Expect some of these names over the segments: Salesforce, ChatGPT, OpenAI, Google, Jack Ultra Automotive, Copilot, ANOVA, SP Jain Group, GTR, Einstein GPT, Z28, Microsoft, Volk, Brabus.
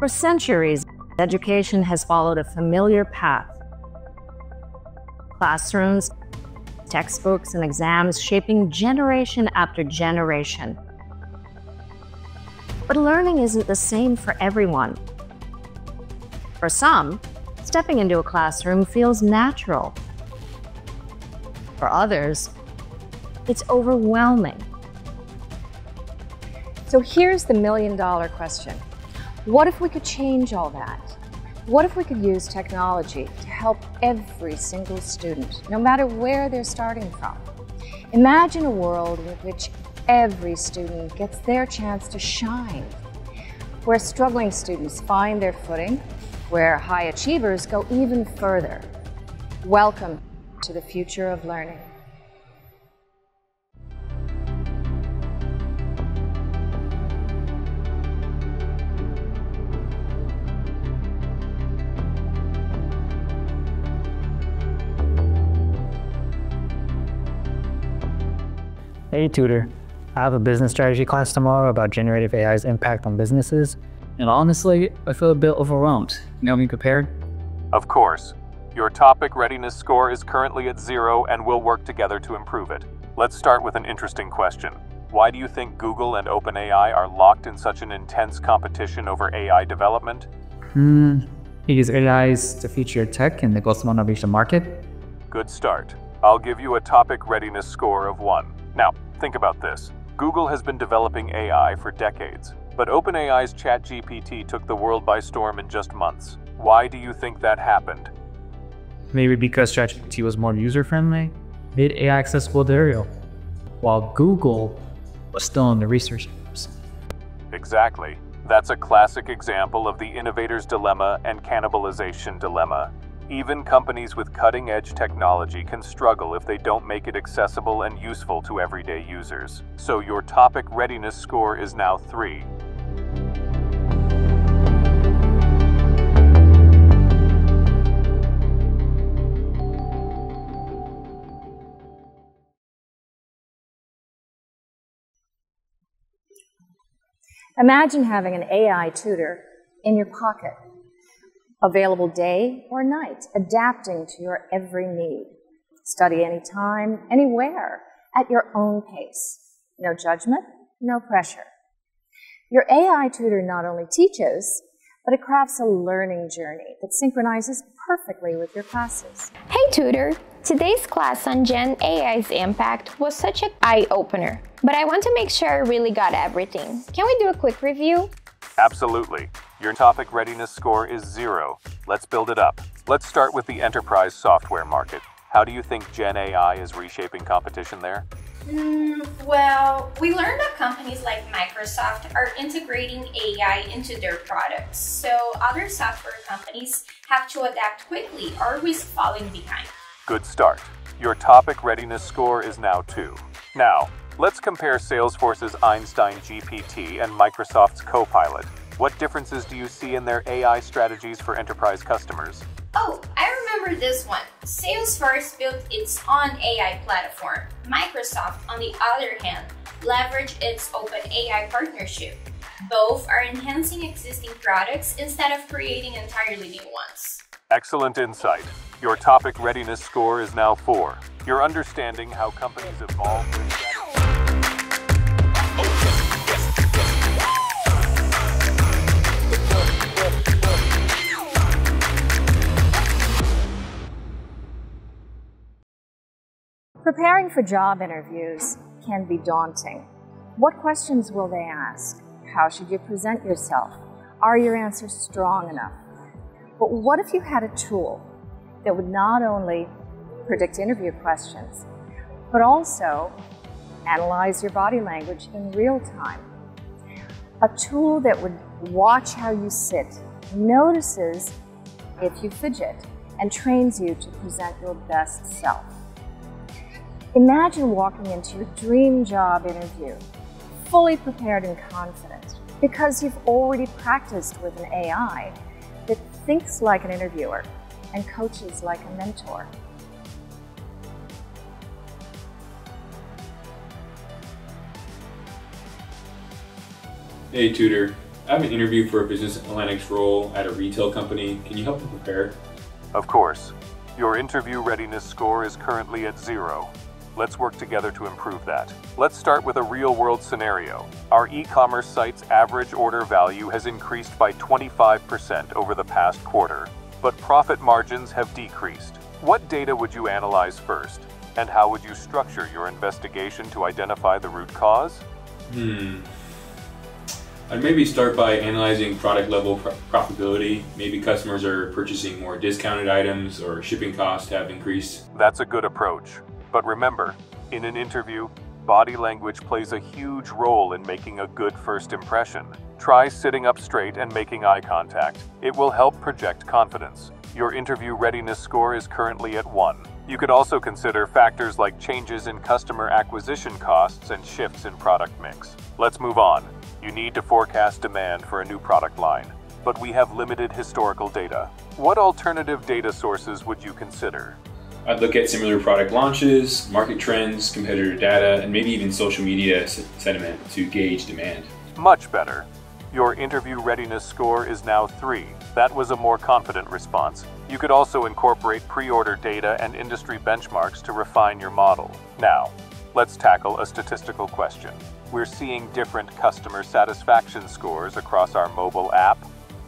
For centuries, education has followed a familiar path. Classrooms, textbooks, and exams shaping generation after generation. But learning isn't the same for everyone. For some, stepping into a classroom feels natural. For others, it's overwhelming. So here's the million-dollar question. What if we could change all that? What if we could use technology to help every single student, no matter where they're starting from? Imagine a world in which every student gets their chance to shine, where struggling students find their footing, where high achievers go even further. Welcome to the future of learning. Hey tutor, I have a business strategy class tomorrow about generative AI's impact on businesses. And honestly, I feel a bit overwhelmed. You know, I'm prepared? Of course. Your topic readiness score is currently at 0 and we'll work together to improve it. Let's start with an interesting question. Why do you think Google and OpenAI are locked in such an intense competition over AI development? Because AI is the future of tech in the global innovation market. Good start. I'll give you a topic readiness score of 1. Now, think about this. Google has been developing AI for decades, but OpenAI's ChatGPT took the world by storm in just months. Why do you think that happened? Maybe because ChatGPT was more user-friendly, made AI accessible to Ariel, while Google was still in the research phase. Exactly. That's a classic example of the innovator's dilemma and cannibalization dilemma. Even companies with cutting-edge technology can struggle if they don't make it accessible and useful to everyday users. So your topic readiness score is now 3. Imagine having an AI tutor in your pocket. Available day or night, adapting to your every need. Study anytime, anywhere, at your own pace. No judgment, no pressure. Your AI tutor not only teaches, but it crafts a learning journey that synchronizes perfectly with your classes. Hey tutor! Today's class on Gen AI's impact was such an eye-opener, but I want to make sure I really got everything. Can we do a quick review? Absolutely. Your topic readiness score is 0. Let's build it up. Let's start with the enterprise software market. How do you think Gen AI is reshaping competition there? Well, we learned that companies like Microsoft are integrating AI into their products, so other software companies have to adapt quickly or risk falling behind. Good start. Your topic readiness score is now 2. Now, let's compare Salesforce's Einstein GPT and Microsoft's Copilot. What differences do you see in their AI strategies for enterprise customers? Oh, I remember this one. Salesforce built its own AI platform. Microsoft, on the other hand, leveraged its OpenAI partnership. Both are enhancing existing products instead of creating entirely new ones. Excellent insight. Your topic readiness score is now 4. You're understanding how companies evolve with that. Preparing for job interviews can be daunting. What questions will they ask? How should you present yourself? Are your answers strong enough? But what if you had a tool that would not only predict interview questions, but also analyze your body language in real time? A tool that would watch how you sit, notices if you fidget, and trains you to present your best self. Imagine walking into your dream job interview, fully prepared and confident, because you've already practiced with an AI that thinks like an interviewer and coaches like a mentor. Hey tutor, I have an interview for a business analytics role at a retail company. Can you help me prepare? Of course. Your interview readiness score is currently at 0. Let's work together to improve that. Let's start with a real-world scenario. Our e-commerce site's average order value has increased by 25% over the past quarter, but profit margins have decreased. What data would you analyze first, and how would you structure your investigation to identify the root cause? I'd maybe start by analyzing product-level profitability. Maybe customers are purchasing more discounted items or shipping costs have increased. That's a good approach. But remember, in an interview, body language plays a huge role in making a good first impression. Try sitting up straight and making eye contact. It will help project confidence. Your interview readiness score is currently at 1. You could also consider factors like changes in customer acquisition costs and shifts in product mix. Let's move on. You need to forecast demand for a new product line, but we have limited historical data. What alternative data sources would you consider? I'd look at similar product launches, market trends, competitor data, and maybe even social media sentiment to gauge demand. Much better. Your interview readiness score is now 3. That was a more confident response. You could also incorporate pre-order data and industry benchmarks to refine your model. Now, let's tackle a statistical question. We're seeing different customer satisfaction scores across our mobile app,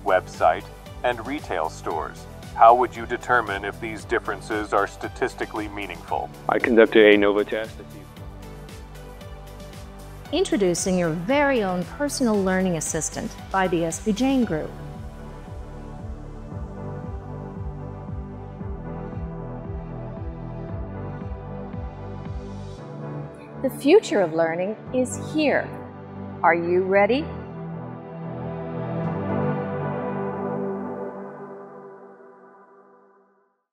website, and retail stores. How would you determine if these differences are statistically meaningful? I conducted an ANOVA test. Introducing your very own personal learning assistant by the SP Jain Group. The future of learning is here. Are you ready?